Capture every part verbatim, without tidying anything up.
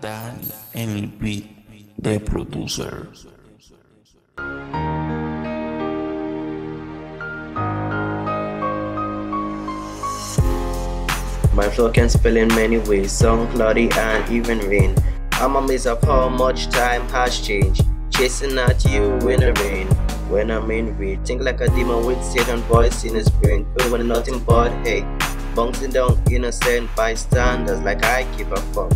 Danny E B, the producer. My flow can spell in many ways, sun, cloudy and even rain. I'm amazed of how much time has changed, chasing at you in the rain. When I'm in rain, think like a demon with Satan voice in his brain, doing nothing but hate, bouncing down innocent bystanders like I give a fuck.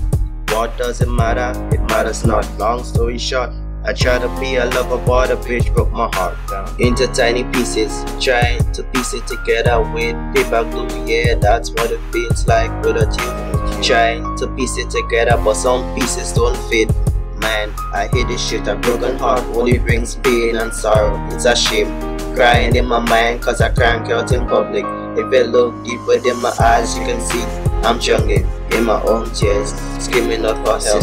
What does it matter? It matters not. Long story short, I tried to be a lover but a bitch broke my heart down into tiny pieces, trying to piece it together with paper glue. Yeah, that's what it feels like without you. Trying to piece it together but some pieces don't fit. Man, I hate this shit, a broken heart only brings pain and sorrow. It's a shame, crying in my mind cause I crank out in public. If I look deep within my eyes, you can see I'm drowning in my own tears, screaming out for help.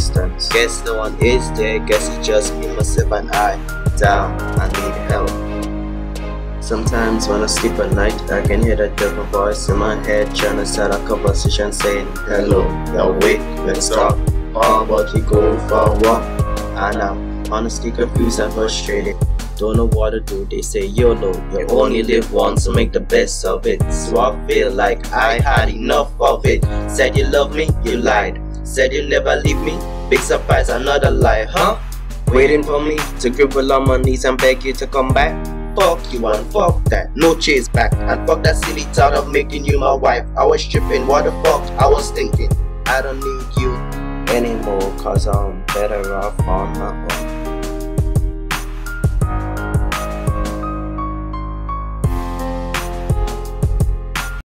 Guess no one is there, guess it's just me, myself and I. Down, I need help. Sometimes when I sleep at night, I can hear that devil voice in my head trying to start a conversation saying, hello, you're awake, let's talk. How about we go for a walk? And I'm honestly confused and frustrated. Don't know what to do, they say YOLO, you only live once, so make the best of it. So I feel like I had enough of it. Said you love me, you lied. Said you never leave me, big surprise, another lie, huh? Waiting for me to cripple on my knees and beg you to come back? Fuck you and fuck that, no chase back. And fuck that silly thought of making you my wife. I was tripping, what the fuck I was thinking. I don't need you anymore, cause I'm better off on my own.